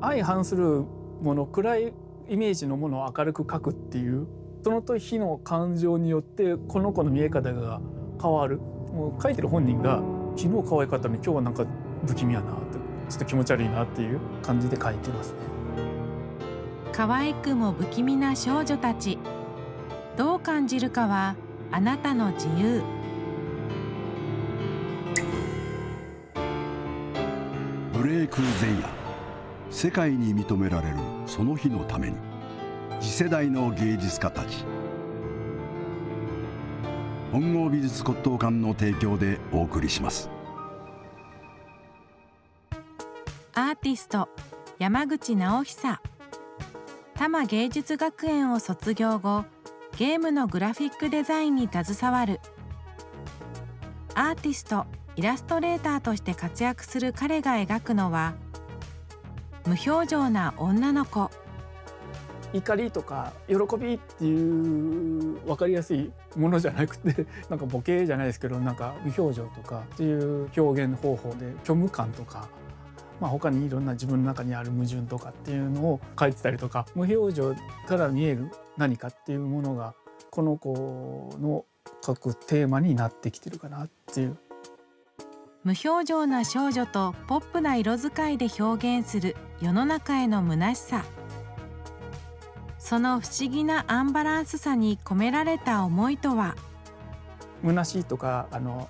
相反するもの、暗いイメージのものを明るく描くっていう、その時の感情によってこの子の見え方が変わる。もう描いてる本人が昨日可愛かったのに今日はなんか不気味やなって、ちょっと気持ち悪いなっていう感じで描いてますね。可愛くも不気味な少女たち、どう感じるかはあなたの自由。ブレイク前夜、世界に認められるその日のために、次世代の芸術家たち。本郷美術骨董館の提供でお送りします。アーティスト山口直久、多摩芸術学園を卒業後、ゲームのグラフィックデザインに携わる。アーティストイラストレーターとして活躍する彼が描くのは無表情な女の子。怒りとか喜びっていう分かりやすいものじゃなくて、なんかボケじゃないですけど、なんか無表情とかっていう表現方法で、虚無感とか、まあ、他にいろんな自分の中にある矛盾とかっていうのを書いてたりとか、無表情から見える何かっていうものがこの子の書くテーマになってきてるかなっていう。無表情な少女とポップな色使いで表現する世の中への虚しさ、その不思議なアンバランスさに込められた思いとは。虚しいとか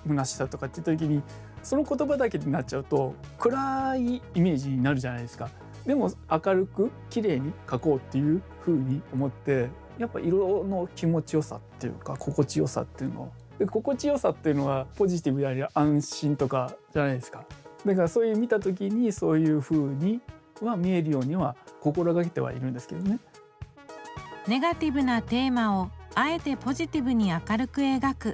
虚しさとかって時に、その言葉だけになっちゃうと暗いイメージになるじゃないですか。でも明るく綺麗に描こうっていう風に思って、やっぱ色の気持ちよさっていうか心地よさっていうのを、で心地よさっていうのはポジティブであり安心とかじゃないですか。だからそういう見た時にそういう風には見えるようには心がけてはいるんですけどね。ネガティブなテーマをあえてポジティブに明るく描く。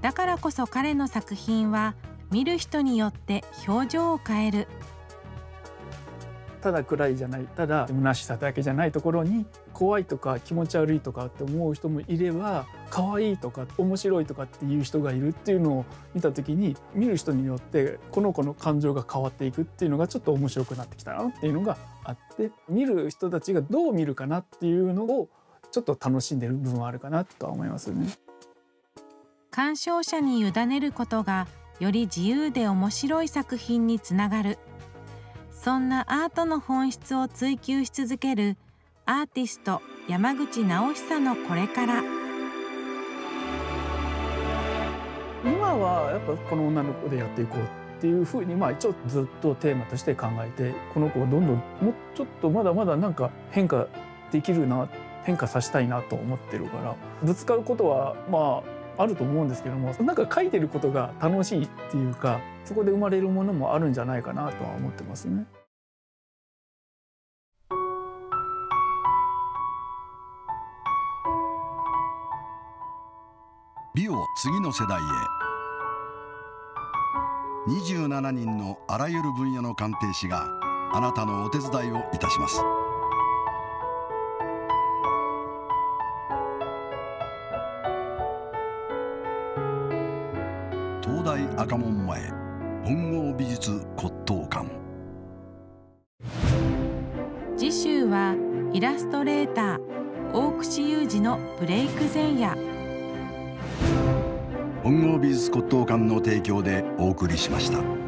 だからこそ彼の作品は見る人によって表情を変える。ただ暗いじゃない、ただ虚しさだけじゃないところに、怖いとか気持ち悪いとかって思う人もいれば、可愛いとか面白いとかっていう人がいるっていうのを見た時に、見る人によってこの子の感情が変わっていくっていうのがちょっと面白くなってきたなっていうのがあって、見る人たちがどう見るかなっていうのをちょっと楽しんでる部分はあるかなとは思いますね。鑑賞者に委ねることがより自由で面白い作品につながる。そんなアートの本質を追求し続けるアーティスト山口直久のこれから。今はやっぱこの女の子でやっていこうっていうふうに、まあ一応ずっとテーマとして考えて、この子をどんどんもうちょっとまだまだなんか変化できるな、変化させたいなと思ってるから、ぶつかることはまああると思うんですけども、なんか書いてることが楽しいっていうか、そこで生まれるものもあるんじゃないかなとは思ってますね。美を次の世代へ。27人のあらゆる分野の鑑定士があなたのお手伝いをいたします。東大赤門前本郷美術骨董館。次週はイラストレーター大櫛雄二のブレイク前夜。本郷美術骨董館の提供でお送りしました。